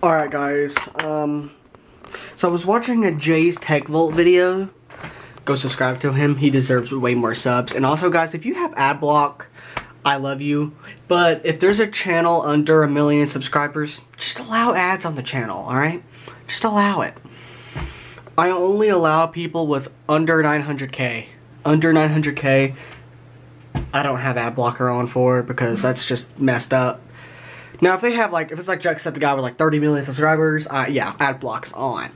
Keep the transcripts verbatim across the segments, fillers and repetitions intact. Alright guys, um, so I was watching a Jay's Tech Vault video. Go subscribe to him, he deserves way more subs. And also guys, if you have ad block, I love you. But if there's a channel under a million subscribers, just allow ads on the channel, alright? Just allow it. I only allow people with under nine hundred K. Under nine hundred K, I don't have ad blocker on for because that's just messed up. Now, if they have, like, if it's like Jacksepticeye with, like, thirty million subscribers, uh, yeah, ad block's on.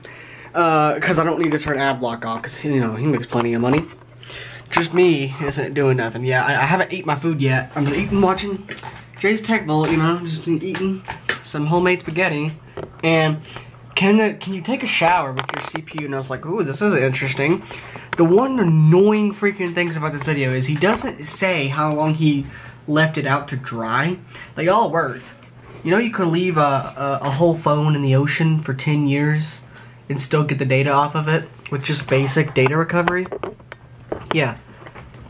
Because uh, I don't need to turn ad block off, because, you know, he makes plenty of money. Just me isn't doing nothing. Yeah, I, I haven't eaten my food yet. I'm just eating, watching Jay's Tech Vault, you know, just been eating some homemade spaghetti. And can the, can you take a shower with your C P U? And I was like, ooh, this is interesting. The one annoying freaking things about this video is he doesn't say how long he left it out to dry. They all worked. You know, you could leave a, a, a whole phone in the ocean for ten years and still get the data off of it with just basic data recovery? Yeah,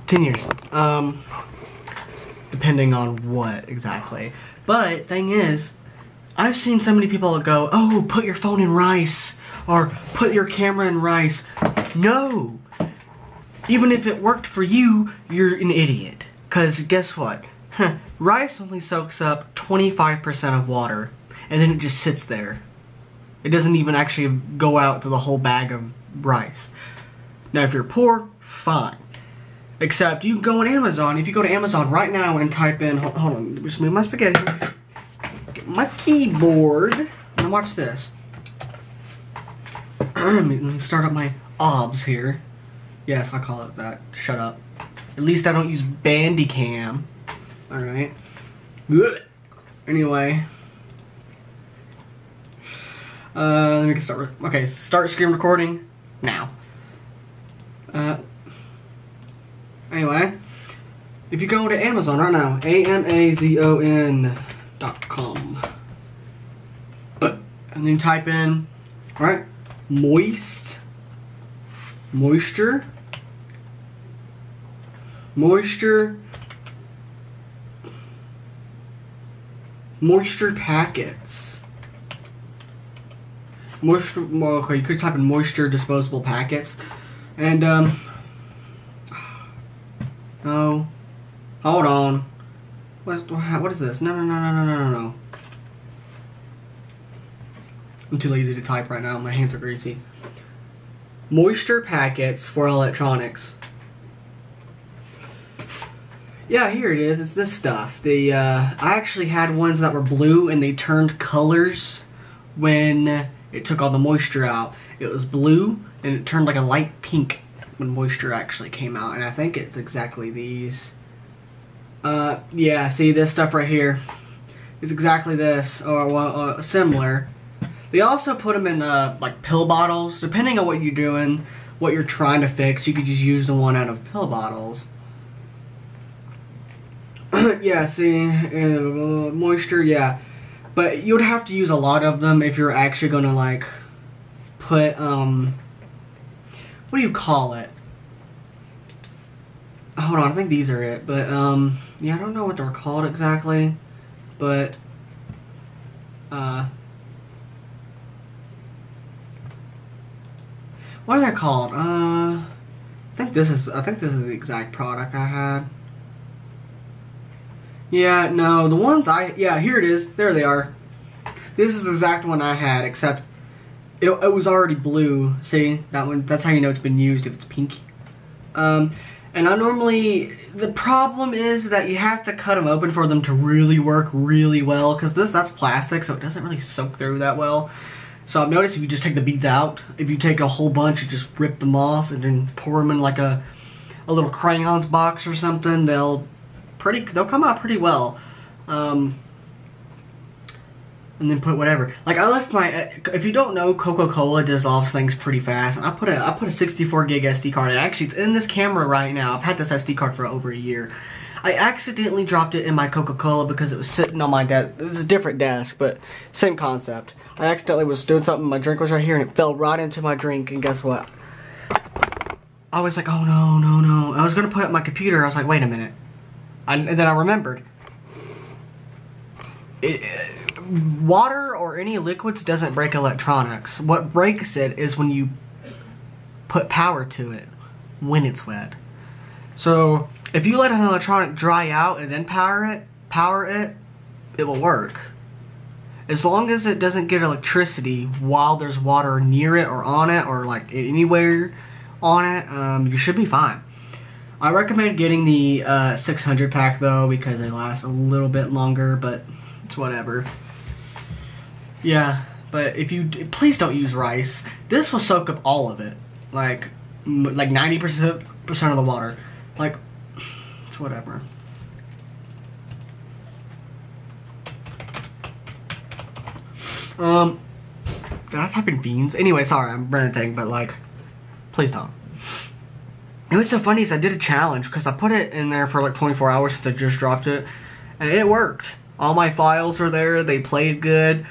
ten years. Um, depending on what exactly. But, thing is, I've seen so many people go, oh, put your phone in rice, or put your camera in rice. No! Even if it worked for you, you're an idiot. Because, guess what? Huh. Rice only soaks up twenty-five percent of water, and then it just sits there. It doesn't even actually go out to the whole bag of rice. Now, if you're poor, fine. Except you can go on Amazon. If you go to Amazon right now and type in, hold, hold on, let me just move my spaghetti. Get my keyboard. Now, watch this. Let me start up my obs here. Yes, I call it that. Shut up. At least I don't use Bandicam. Alright. Anyway. Uh, let me get start. Okay, start screen recording now. Uh, anyway. If you go to Amazon right now, amazon dot com. And then type in, alright, moist. Moisture. Moisture. Moisture packets. Moisture, well, okay, you could type in moisture disposable packets. And, um, no, hold on. What, what is this? No, no, no, no, no, no, no. I'm too lazy to type right now. My hands are greasy. Moisture packets for electronics. Yeah, here it is. It's this stuff. The uh, I actually had ones that were blue and they turned colors when it took all the moisture out. It was blue and it turned like a light pink when moisture actually came out. And I think it's exactly these. Uh, yeah, see this stuff right here. It's exactly this or well, uh, similar. They also put them in uh, like pill bottles. Depending on what you're doing, what you're trying to fix, you could just use the one out of pill bottles. Yeah, see, uh, moisture, yeah, but you'd have to use a lot of them if you're actually gonna like put um, what do you call it? Hold on, I think these are it, but um, yeah, I don't know what they're called exactly, but uh, what are they called? Uh, I think this is, I think this is the exact product I had. Yeah, no, the ones I, yeah, here it is. There they are. This is the exact one I had, except it, it was already blue. See, that one, that's how you know it's been used, if it's pink. Um, and I normally, the problem is that you have to cut them open for them to really work really well, because this, that's plastic, so it doesn't really soak through that well. So I've noticed if you just take the beads out, if you take a whole bunch and just rip them off and then pour them in like a, a little crayons box or something, they'll... Pretty, they'll come out pretty well, um, and then put whatever. Like I left my. If you don't know, Coca-Cola dissolves things pretty fast. And I put a I put a sixty-four gig S D card. And actually, it's in this camera right now. I've had this S D card for over a year. I accidentally dropped it in my Coca-Cola because it was sitting on my desk. It was a different desk, but same concept. I accidentally was doing something. My drink was right here, and it fell right into my drink. And guess what? I was like, oh no, no, no! I was gonna put it in my computer. I was like, wait a minute. I, and then I remembered. It, water or any liquids doesn't break electronics. What breaks it is when you put power to it when it's wet. So if you let an electronic dry out and then power it, power it, it will work. As long as it doesn't get electricity while there's water near it or on it or like anywhere on it, um, you should be fine. I recommend getting the uh, six hundred pack though, because they last a little bit longer, but it's whatever. Yeah, but if you, please don't use rice. This will soak up all of it, like like ninety percent of the water. Like, it's whatever. Um, did I type in beans? Anyway, sorry, I'm ranting, but like, please don't. And what's so funny is I did a challenge because I put it in there for like twenty-four hours since I just dropped it, and it worked. All my files were there, they played good,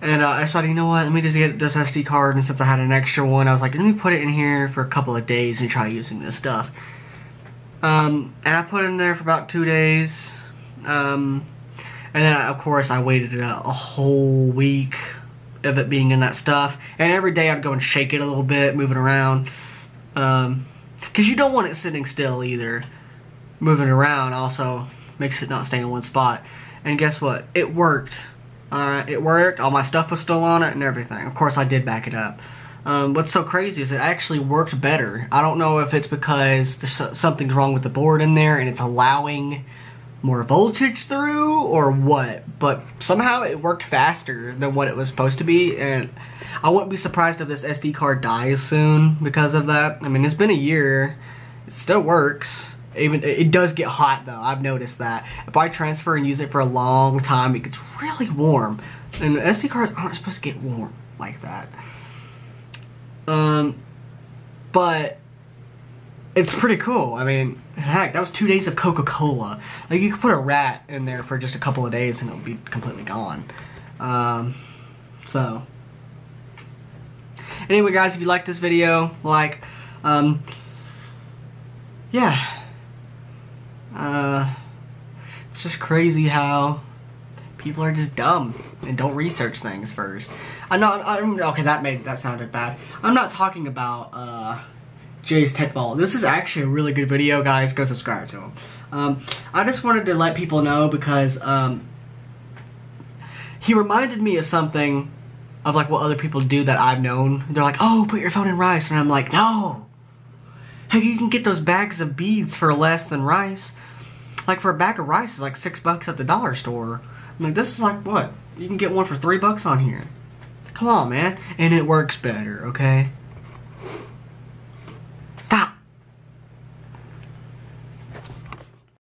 and uh, I thought, you know what, let me just get this S D card, and since I had an extra one, I was like, let me put it in here for a couple of days and try using this stuff. Um, and I put it in there for about two days, um... and then, of course, I waited a, a whole week of it being in that stuff. And every day I'd go and shake it a little bit, move it around. Um, because you don't want it sitting still either. Moving around also makes it not stay in one spot. And guess what? It worked. Uh, it worked. All my stuff was still on it and everything. Of course, I did back it up. Um, what's so crazy is it actually worked better. I don't know if it's because there's something's wrong with the board in there and it's allowing more voltage through or what, but somehow it worked faster than what it was supposed to be, and I wouldn't be surprised if this S D card dies soon because of that. I mean, it's been a year, it still works. Even it does get hot though, I've noticed that. If I transfer and use it for a long time, it gets really warm, and S D cards aren't supposed to get warm like that. Um, but it's pretty cool. I mean, heck, that was two days of Coca-Cola. Like, you could put a rat in there for just a couple of days and it would be completely gone. Um, so. Anyway, guys, if you like this video, like, um, yeah. Uh, it's just crazy how people are just dumb and don't research things first. I'm not, I'm, okay, that made, that sounded bad. I'm not talking about, uh, Jay's Tech Vault. This is actually a really good video, guys. Go subscribe to him. Um, I just wanted to let people know because um, he reminded me of something, of like what other people do that I've known. They're like, oh, put your phone in rice. And I'm like, no. Hey, you can get those bags of beads for less than rice. Like, for a bag of rice is like six bucks at the dollar store. I'm like, this is like what? You can get one for three bucks on here. Come on, man. And it works better, okay?